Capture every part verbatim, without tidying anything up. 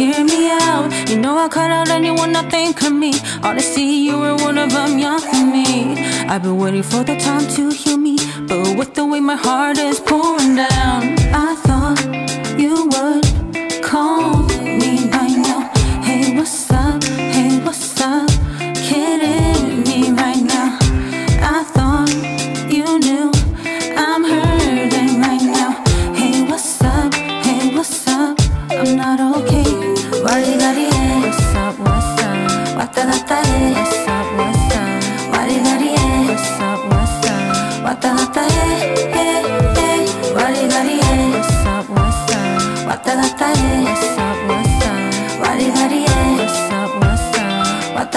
hear me out. You know I cut out anyone that think of me. Honestly, you were one of them, young for me. I've been waiting for the time to heal me, but with the way my heart is pouring down, I thought you would call me by now. Hey, what's up? Hey, what's up? Kidding me right now. I thought you knew I'm hurting right now. Hey, what's up? Hey, what's up? I'm not okay. What's up, what's up? What the what's up, what's up? What what's up, what's up? What the what's up, what's up? What the what's up, what's up? What what's up, what's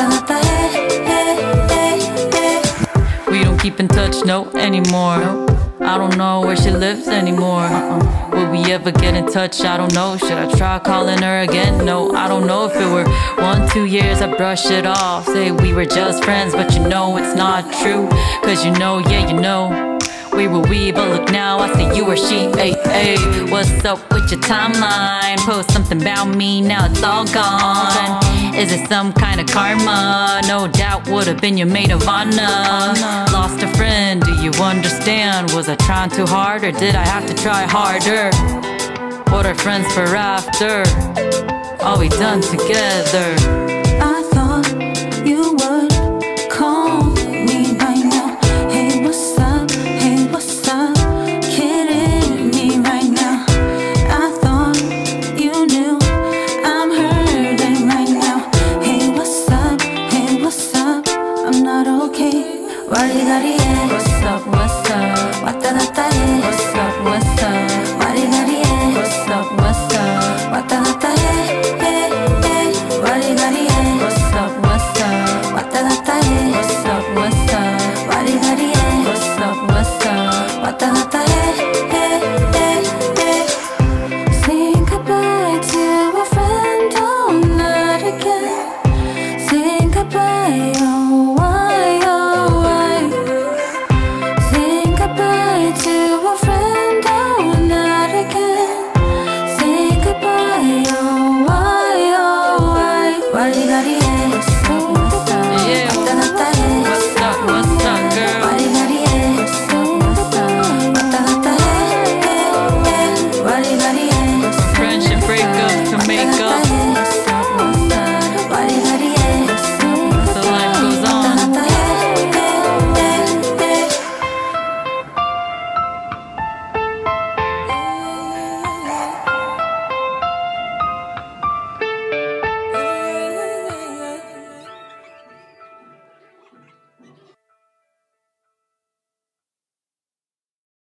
up? What the we don't keep in touch, no, anymore. I don't know where she lives anymore. Uh-uh. Will we ever get in touch? I don't know. Should I try calling her again? No, I don't know. If it were one, two years, I brush it off. Say we were just friends, but you know it's not true. Cause you know, yeah, you know, we were we, but look now, I say you or she. Hey, hey, what's up with your timeline? Post something about me, now it's all gone. Is it some kind of karma? No doubt would've been your maid of honor. Lost a friend, do you understand? Was I trying too hard or did I have to try harder? What are friends for after? Are we done together?